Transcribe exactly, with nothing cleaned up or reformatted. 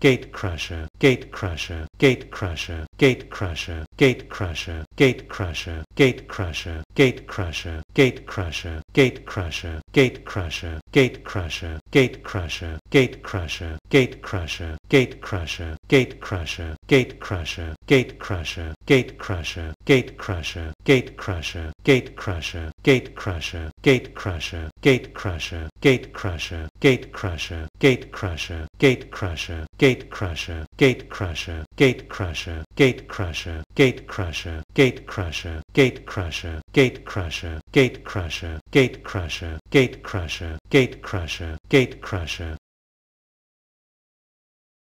Gatecrasher, Gatecrasher, Gatecrasher, Gatecrasher, Gatecrasher, Gatecrasher, Gatecrasher, Gatecrasher, Gatecrasher, Gatecrasher, Gatecrasher, Gatecrasher, Gatecrasher, Gatecrasher, Gatecrasher, Gatecrasher, Gatecrasher, Gatecrasher, Gatecrasher, Gatecrasher, Gatecrasher, Gatecrasher, Gatecrasher, Gatecrasher, Gatecrasher, Gatecrasher, Gatecrasher, Gatecrasher, Gatecrasher, Gatecrasher, Gatecrasher, Gatecrasher, Gatecrasher, Gatecrasher, Gatecrasher, Gatecrasher, Gatecrasher, Gatecrasher, Gatecrasher, Gatecrasher, Gatecrasher, Gatecrasher, Gatecrasher.